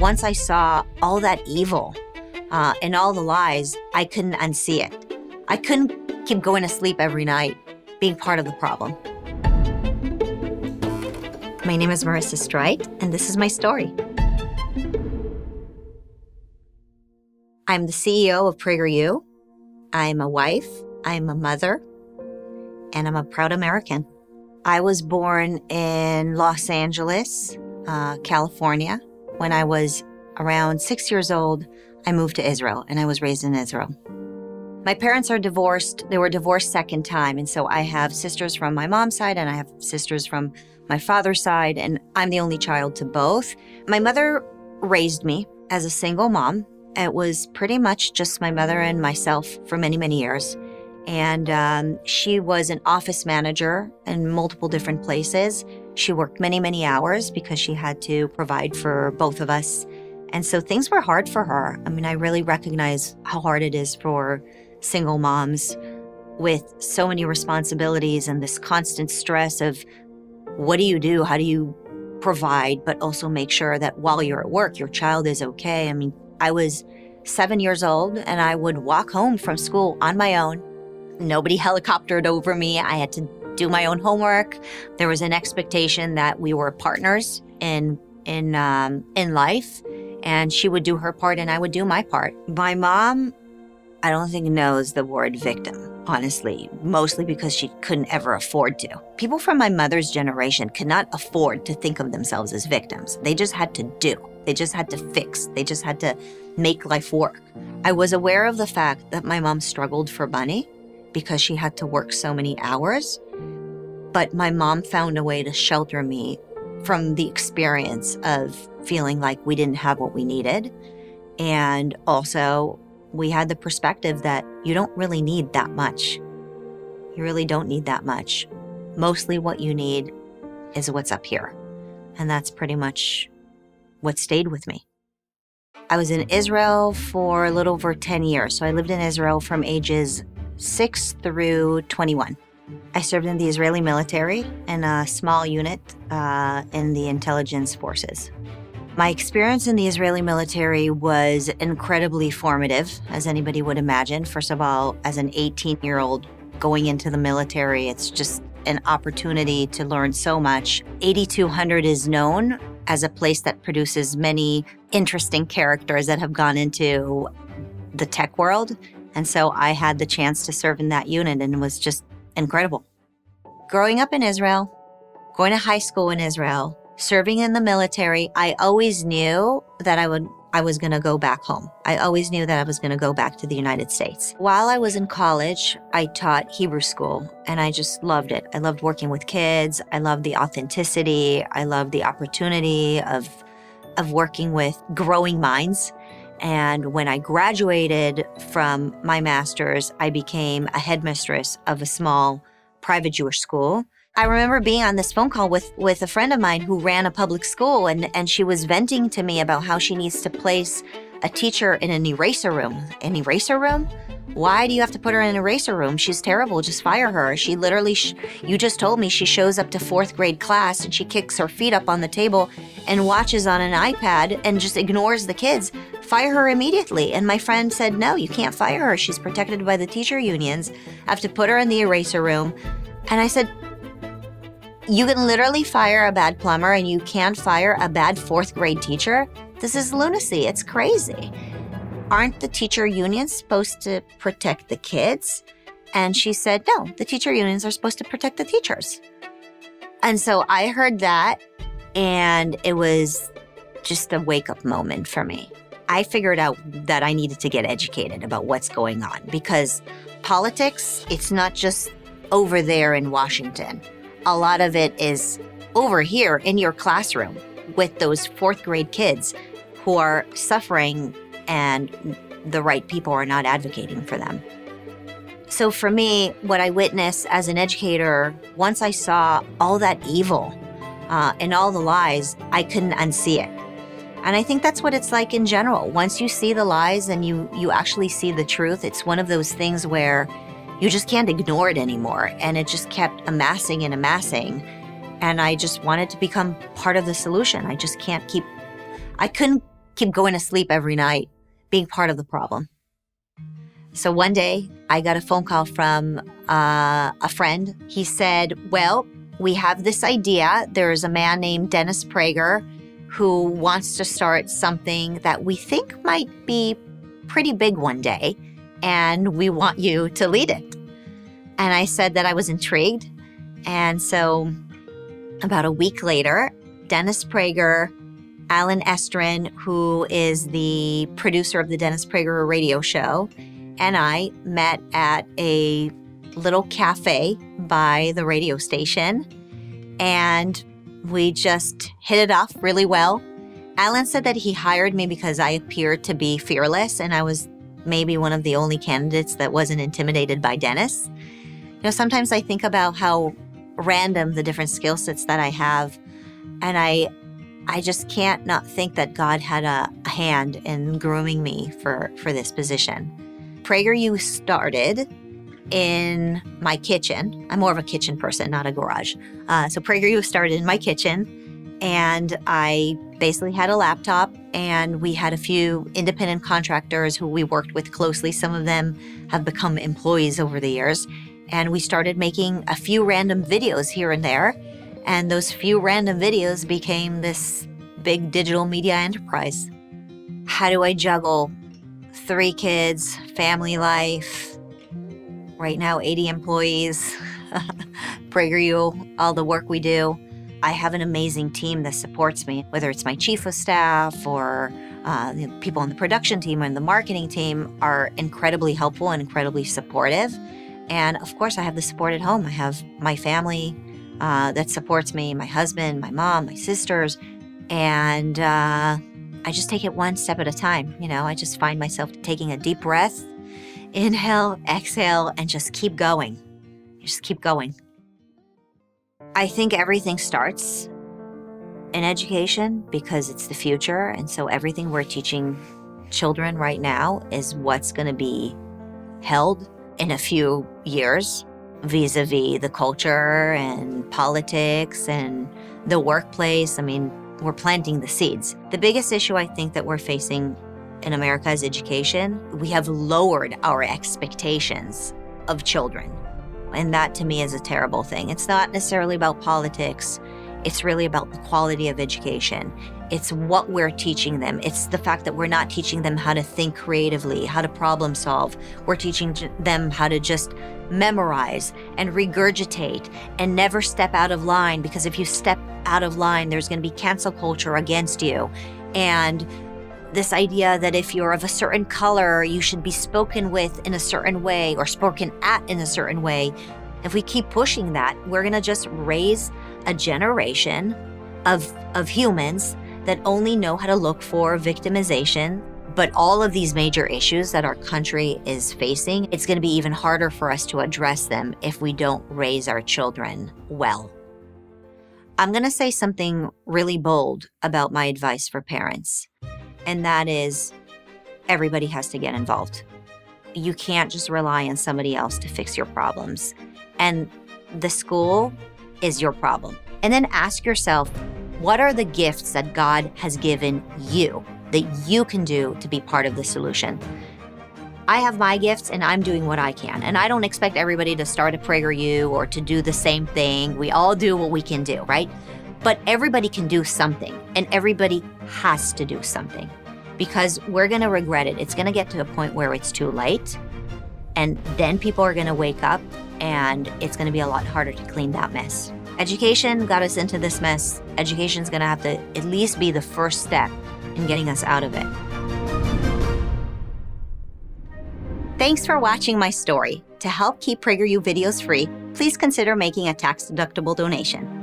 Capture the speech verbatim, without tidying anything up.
Once I saw all that evil uh, and all the lies, I couldn't unsee it. I couldn't keep going to sleep every night, being part of the problem. My name is Marissa Streit, and this is my story. I'm the C E O of PragerU. I'm a wife, I'm a mother, and I'm a proud American. I was born in Los Angeles, uh, California. When I was around six years old, I moved to Israel, and I was raised in Israel. My parents are divorced. They were divorced second time, and so I have sisters from my mom's side, and I have sisters from my father's side, and I'm the only child to both. My mother raised me as a single mom. It was pretty much just my mother and myself for many, many years. And um, she was an office manager in multiple different places. She worked many, many hours because she had to provide for both of us. And so things were hard for her. I mean, I really recognize how hard it is for single moms with so many responsibilities and this constant stress of what do you do? How do you provide, but also make sure that while you're at work, your child is okay? I mean, I was seven years old and I would walk home from school on my own. Nobody helicoptered over me. I had to do my own homework. There was an expectation that we were partners in in um, in life, and she would do her part and I would do my part. My mom, I don't think knows the word victim, honestly, mostly because she couldn't ever afford to. People from my mother's generation could not afford to think of themselves as victims. They just had to do. They just had to fix. They just had to make life work. I was aware of the fact that my mom struggled for money because she had to work so many hours, but my mom found a way to shelter me from the experience of feeling like we didn't have what we needed. And also, we had the perspective that you don't really need that much. You really don't need that much. Mostly what you need is what's up here. And that's pretty much what stayed with me. I was in Israel for a little over ten years. So I lived in Israel from ages six through twenty-one. I served in the Israeli military in a small unit uh, in the intelligence forces. My experience in the Israeli military was incredibly formative, as anybody would imagine. First of all, as an eighteen-year-old going into the military, it's just an opportunity to learn so much. eighty-two hundred is known as a place that produces many interesting characters that have gone into the tech world. And so I had the chance to serve in that unit, and it was just incredible. Growing up in Israel, going to high school in Israel, serving in the military, I always knew that I would, I was going to go back home. I always knew that I was going to go back to the United States. While I was in college, I taught Hebrew school, and I just loved it. I loved working with kids. I loved the authenticity. I loved the opportunity of, of working with growing minds. And when I graduated from my master's, I became a headmistress of a small private Jewish school. I remember being on this phone call with, with a friend of mine who ran a public school, and, and she was venting to me about how she needs to place a teacher in an eraser room. An eraser room? Why do you have to put her in an eraser room? She's terrible. Just fire her. She literally, sh you just told me she shows up to fourth grade class and she kicks her feet up on the table and watches on an iPad and just ignores the kids. Fire her immediately. And my friend said, no, you can't fire her. She's protected by the teacher unions. I have to put her in the eraser room. And I said, you can literally fire a bad plumber and you can't fire a bad fourth grade teacher? This is lunacy. It's crazy. Aren't the teacher unions supposed to protect the kids? And she said, no, the teacher unions are supposed to protect the teachers. And so I heard that, and it was just a wake-up moment for me. I figured out that I needed to get educated about what's going on, because politics, it's not just over there in Washington. A lot of it is over here in your classroom with those fourth grade kids who are suffering and the right people are not advocating for them. So for me, what I witnessed as an educator, once I saw all that evil uh, and all the lies, I couldn't unsee it. And I think that's what it's like in general. Once you see the lies and you, you actually see the truth, it's one of those things where you just can't ignore it anymore. And it just kept amassing and amassing. And I just wanted to become part of the solution. I just can't keep, I couldn't keep going to sleep every night, being part of the problem. So one day, I got a phone call from uh, a friend. He said, well, we have this idea. There is a man named Dennis Prager who wants to start something that we think might be pretty big one day, and we want you to lead it. And I said that I was intrigued. And so about a week later, Dennis Prager, Alan Estrin, who is the producer of the Dennis Prager radio show, and I met at a little cafe by the radio station, and we just hit it off really well. Alan said that he hired me because I appeared to be fearless, and I was maybe one of the only candidates that wasn't intimidated by Dennis. You know, sometimes I think about how random the different skill sets that I have, and I I just can't not think that God had a, a hand in grooming me for, for this position. PragerU started in my kitchen. I'm more of a kitchen person, not a garage. Uh, so PragerU started in my kitchen, and I basically had a laptop, and we had a few independent contractors who we worked with closely. Some of them have become employees over the years. And we started making a few random videos here and there. And those few random videos became this big digital media enterprise. How do I juggle three kids, family life, right now eighty employees, PragerU, all the work we do? I have an amazing team that supports me, whether it's my chief of staff or uh, the people on the production team and the marketing team are incredibly helpful and incredibly supportive. And of course, I have the support at home. I have my family uh, that supports me, my husband, my mom, my sisters. And uh, I just take it one step at a time. You know, I just find myself taking a deep breath, inhale, exhale, and just keep going. Just keep going. I think everything starts in education because it's the future. And so everything we're teaching children right now is what's going to be held in a few years, vis-a-vis the culture and politics and the workplace. I mean, we're planting the seeds. The biggest issue I think that we're facing in America is education. We have lowered our expectations of children. And that to me is a terrible thing. It's not necessarily about politics. It's really about the quality of education. It's what we're teaching them. It's the fact that we're not teaching them how to think creatively, how to problem solve. We're teaching them how to just memorize and regurgitate and never step out of line, because if you step out of line, there's going to be cancel culture against you. And this idea that if you're of a certain color, you should be spoken with in a certain way or spoken at in a certain way. If we keep pushing that, we're going to just raise a generation of, of humans that only know how to look for victimization. But all of these major issues that our country is facing, it's going to be even harder for us to address them if we don't raise our children well. I'm going to say something really bold about my advice for parents, and that is everybody has to get involved. You can't just rely on somebody else to fix your problems. And the school is your problem. And then ask yourself, what are the gifts that God has given you that you can do to be part of the solution? I have my gifts and I'm doing what I can. And I don't expect everybody to start a PragerU or to do the same thing. We all do what we can do, right? But everybody can do something, and everybody has to do something, because we're gonna regret it. It's gonna get to a point where it's too late, and then people are gonna wake up, and it's gonna be a lot harder to clean that mess. Education got us into this mess. Education's gonna have to at least be the first step in getting us out of it. Thanks for watching my story. To help keep PragerU videos free, please consider making a tax-deductible donation.